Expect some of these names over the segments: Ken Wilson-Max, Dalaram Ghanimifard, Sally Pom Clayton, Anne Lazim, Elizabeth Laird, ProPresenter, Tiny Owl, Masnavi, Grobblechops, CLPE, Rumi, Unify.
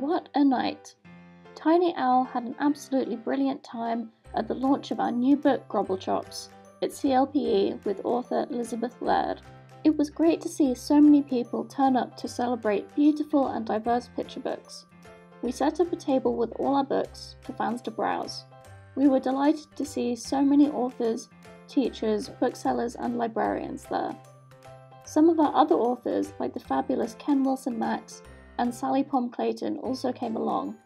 What a night! Tiny Owl had an absolutely brilliant time at the launch of our new book Grobblechops at CLPE with author Elizabeth Laird. It was great to see so many people turn up to celebrate beautiful and diverse picture books. We set up a table with all our books for fans to browse. We were delighted to see so many authors, teachers, booksellers and librarians there. Some of our other authors, like the fabulous Ken Wilson-Max and Sally Pom Clayton, also came along,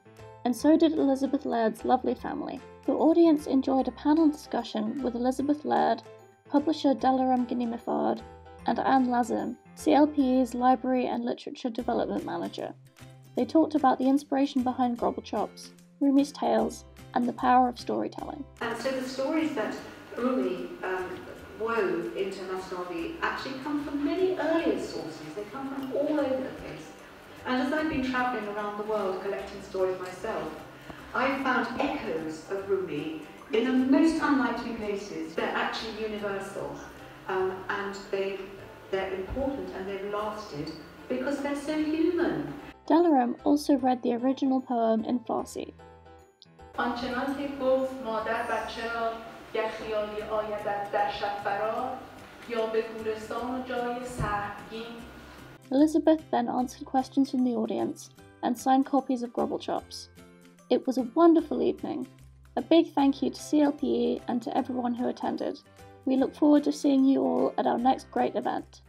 and so did Elizabeth Laird's lovely family. The audience enjoyed a panel discussion with Elizabeth Laird, publisher Dalaram Ghanimifard, and Anne Lazim, CLPE's Library and Literature Development Manager. They talked about the inspiration behind Grobblechops, Rumi's tales, and the power of storytelling. And so the stories that Rumi wove into Masnavi actually come from many earlier sources. They come from all over the place. And as I've been travelling around the world collecting stories myself, I've found echoes of Rumi in the most unlikely places. They're actually universal, and they're important and they've lasted because they're so human. Dalaram also read the original poem in Farsi. آنچنان که گفت مادر بچه را گر خیالی آیدت در شب فرا یا به گورستان و جای سهمگین. Elizabeth then answered questions from the audience and signed copies of Grobblechops. It was a wonderful evening. A big thank you to CLPE and to everyone who attended. We look forward to seeing you all at our next great event.